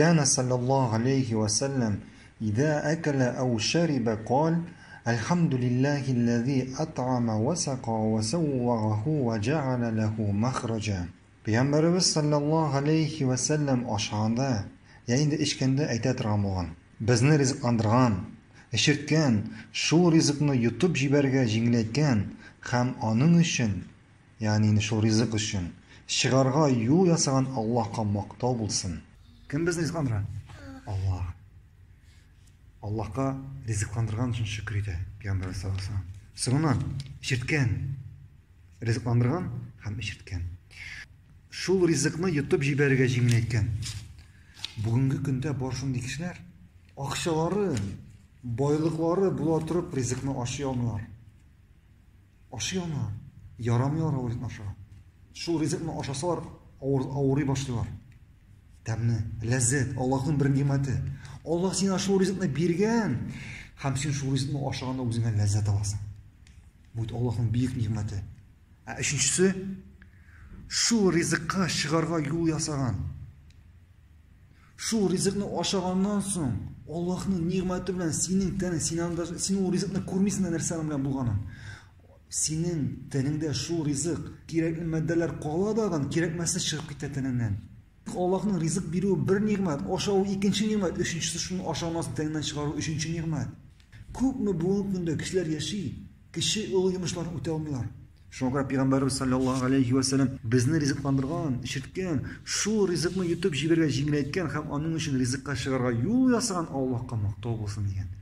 كان صلى الله عليه وسلم إذا أكل أو شرب قال الحمد لله الذي أطعم وسقى وسوّغه وجعل له مخرجا. Peygamberimiz sallallahu aleyhi ve sellem aşağında yayında işkende aytat ramağın. Bizni rizqandirgan, işirtgan, şu rizqni yutib jiberga jinglatgan, ham onun için, yani şu rizq için, shigarga yu yasagan Allah'a maqtov bo'lsin. Kim bizni rizqandirgan? Allah. Allah'a rizqandirgan için shukr edi. Peygamberimiz sallallahu aleyhi ve sellem. Sonra işirtgan, rizqandirgan, ham işirtgan. Şul rizikni yutib jiberga jinglatgan. Bugungi kunda bor shunday kishilar, oqishlari, boyliklari bular turib rizikni oshiyorlar. Oshiyorlar, yaramıyor o'rib oshar. Şu rizikni oshasalar, avri boshlar. Damni, lazzat, Allohning bir ne'mati. Alloh senga shu rizikni bergan, ham sen shu rizikni oshaganda o'zingga lazzat olasan. Bu Allohning buyuk ne'mati. Uchinchisi şu rizikka shigarga yo'l yasagan. Şu rizikni oshagandan so'ng Allohning ne'mati bilan sening tana sinanda sen o rizikni ko'rmaysan narsa bilan bo'lganing. Sening taningda şu rizq kerakli moddalar qoladigan, kerakmasdan chiqib ketadigan. Allohning rizq beruv bir ne'mat, oshav ikkinchi ne'mat, uchinchisi shuni oshamasdan taningdan chiqaruv uchinchi ne'mat. Ko'pmi bu kunda kishilar yashaydi, kishi o'lg'imishlarni o'ta olmaylar. Şunga Peygamberimiz sallallahu aleyhi ve sellem bizni rizqlandirgan, işirtgan, şu rizqni yutib jiberga jinglatgan, ham onun için rizqqa shigarga yo'l yasagan Allohga maqtov bo'lsin degan.